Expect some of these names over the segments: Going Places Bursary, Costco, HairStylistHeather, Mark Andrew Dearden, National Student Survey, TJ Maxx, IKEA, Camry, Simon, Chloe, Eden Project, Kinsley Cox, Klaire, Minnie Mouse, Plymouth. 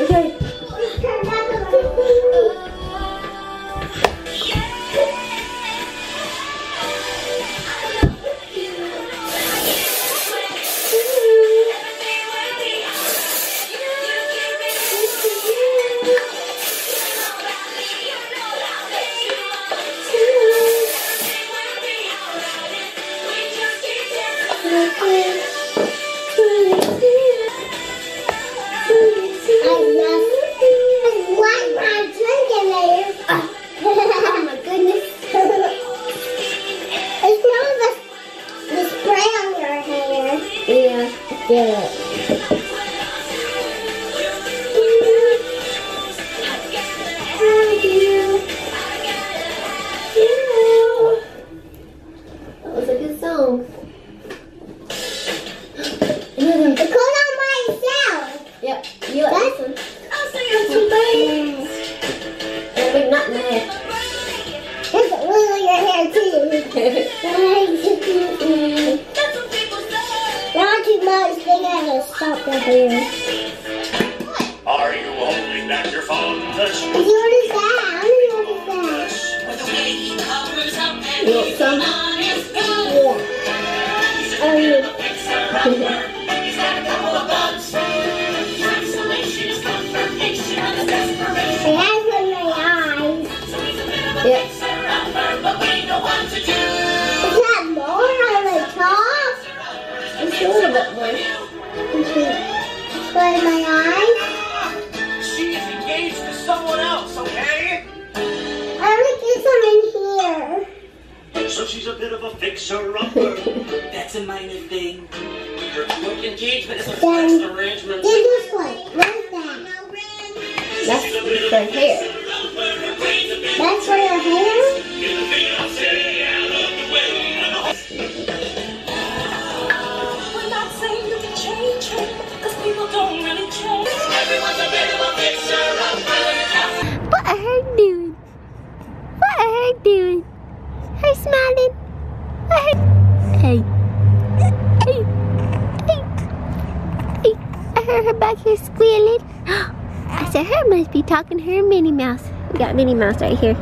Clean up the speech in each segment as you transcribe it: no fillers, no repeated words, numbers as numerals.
Okay. Minnie Mouse right here.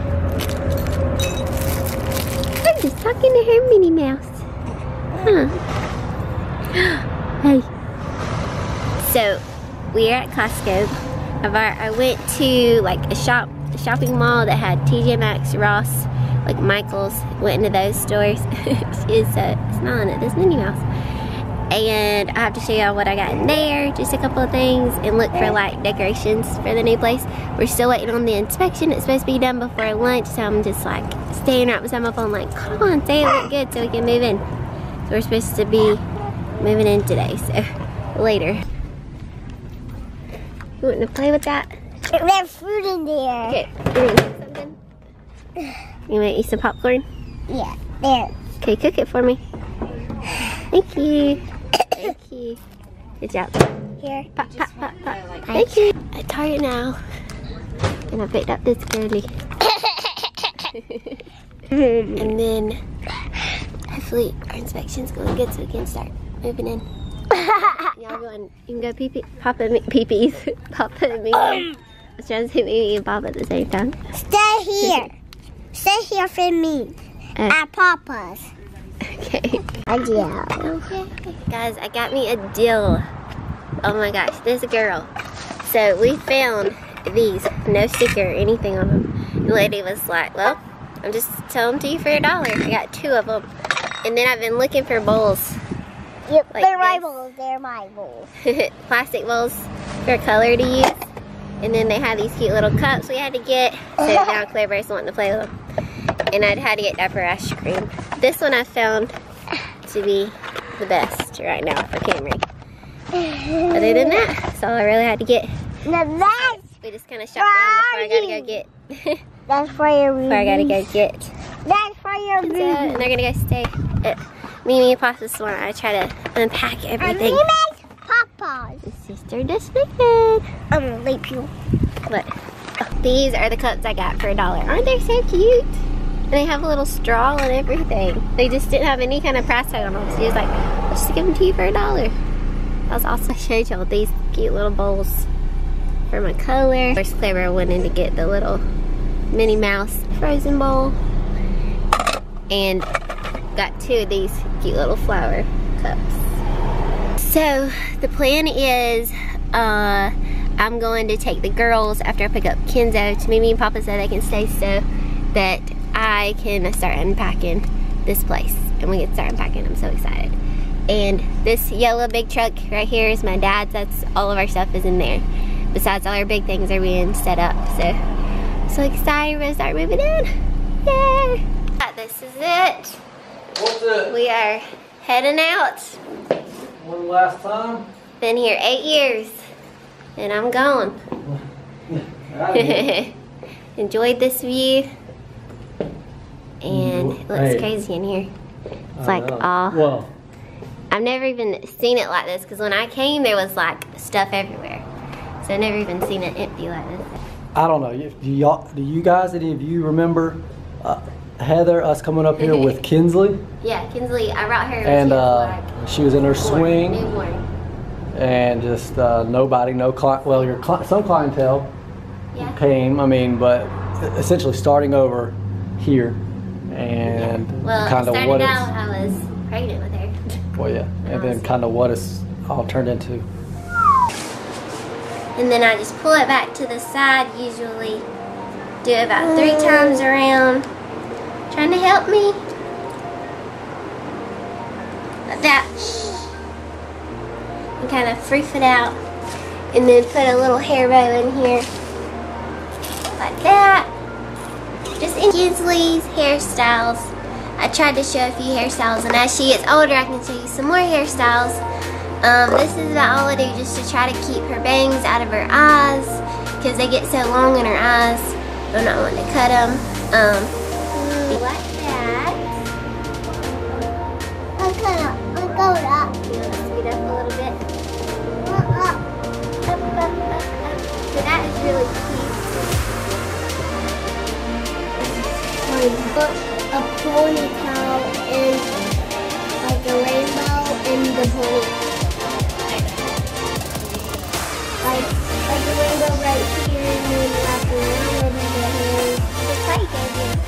I'm just talking to her Minnie Mouse. Huh. Hey. So, we're at Costco. I went to like a shopping mall that had TJ Maxx, Ross, like Michael's. Went into those stores. She is smiling at this Minnie Mouse. And I have to show y'all what I got in there, just a couple of things, and look for like decorations for the new place. We're still waiting on the inspection. It's supposed to be done before lunch, so I'm just like staying right beside my phone like, come on, say it look good so we can move in. So we're supposed to be moving in today, so later. You want to play with that? There's fruit in there. Okay, you want to eat something? You want to eat some popcorn? Yeah, there. Okay, cook it for me. Thank you. Thank you. Good job. Here. Pop, pop, pop, pop. Like thank you. At Target now. And I picked up this candy. And then hopefully our inspection's going good so we can start moving in. Y'all going, you can go pee pee. Papa and me, pee pees. Papa and me. I was trying to say Mimi and Papa at the same time. Stay here. Stay here for me. At Papa's. Okay. A deal. Okay. Guys, I got me a deal. Oh my gosh, this girl. So we found these, no sticker or anything on them. The lady was like, well, I'm just telling them to you for $1. I got 2 of them. And then I've been looking for bowls. Yep, like they're my bowls. They're my bowls. Plastic bowls for color to use. And then they have these cute little cups we had to get. So now Claire's wanting to play with them. And I'd had to get diaper rash cream. This one I found to be the best right now for Camry. Other than that, that's all I really had to get. Now we just kind of shot down before I gotta go get. That's for your room. Before I gotta go get. That's for your room. And they're gonna go stay at Mimi and Papa's one. I try to unpack everything. Mimi's Papa's. Sister disconnected. I'm gonna leap you. What? Oh, these are the cups I got for $1. Aren't they so cute? And they have a little straw and everything. They just didn't have any kind of price tag on them. So she was like, I'll just give them to you for $1. That was awesome. I showed y'all these cute little bowls. for my color. Of course, Clara wanted to get the little Minnie Mouse frozen bowl. And got two of these cute little flower cups. So the plan is I'm going to take the girls after I pick up Kenzo to Mimi and Papa so they can stay so that I can start unpacking this place. And we can start unpacking. I'm so excited. And this yellow big truck right here is my dad's. That's all of our stuff is in there. Besides, all our big things are being set up. So I'm so excited. We're going to start moving in. Yay! This is it. What's it? We are heading out. One last time. Been here 8 years and I'm gone. Enjoyed this view. And it looks crazy in here. It's like all. I've never even seen it like this because when I came there was like stuff everywhere. So I've never even seen it empty like this. I don't know. Do you guys, any of you remember Heather, us coming up here with Kinsley? Yeah, Kinsley, I brought her. And she was in her swing. And just nobody, some clientele came, I mean, but essentially starting over here. And well, kind of what out, I was pregnant with her. Well, yeah, and then kind of what it's all turned into. And then I just pull it back to the side, usually do it about 3 times around. Trying to help me. Like that. And kind of froof it out. And then put a little hair bow in here. Like that. Just in Kinsley's hairstyles. I tried to show a few hairstyles. And as she gets older, I can show you some more hairstyles. This is about all I do just to try to keep her bangs out of her eyes. Because they get so long in her eyes. I'm not wanting to cut them. Like that. I'll go up. You want to speed up a little bit? Up. So that is really cute. I've got a ponytail and like a rainbow in the ponytail. Like a rainbow right here and then like a rainbow right here. It's like a here.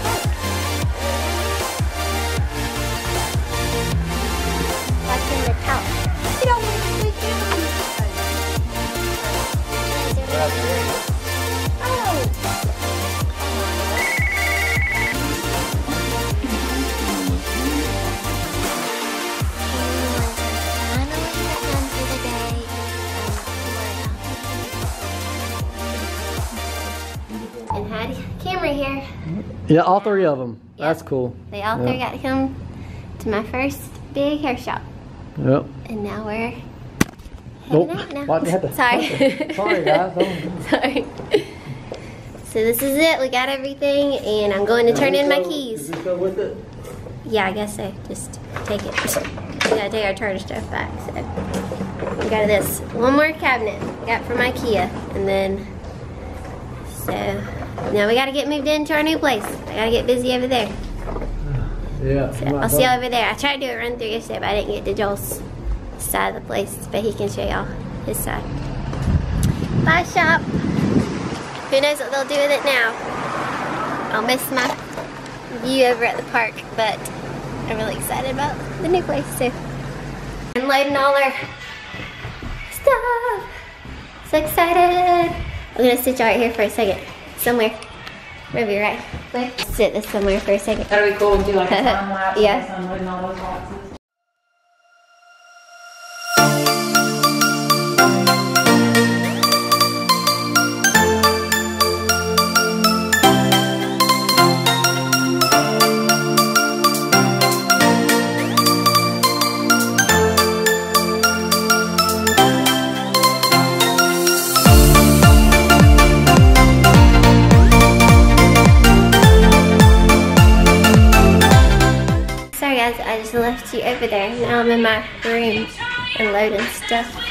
Yeah, all 3 of them. Yep. That's cool. They all 3 got to come to my first big hair shop. Yep. And now we're heading out now. Sorry, guys. Sorry. So this is it. We got everything, and I'm going to turn in my keys. Did you go with it? Yeah, I guess so. Just take it. We gotta take our charger stuff back. So we got this one more cabinet I got from IKEA, and then now we gotta get moved into our new place. I gotta get busy over there. Yeah. So I'll see y'all over there. I tried to do a run through yesterday, but I didn't get to Joel's side of the place. But he can show y'all his side. Bye, shop. Who knows what they'll do with it now. I'll miss my view over at the park, but I'm really excited about the new place too. Unloading all our stuff. So excited. I'm gonna sit y'all right here for a second. Somewhere. Maybe right. Sit this somewhere for a second. That'll be cool. Do like a time lapse. Yeah. Unloading all those boxes. Over there. Now I'm in my room unloading stuff.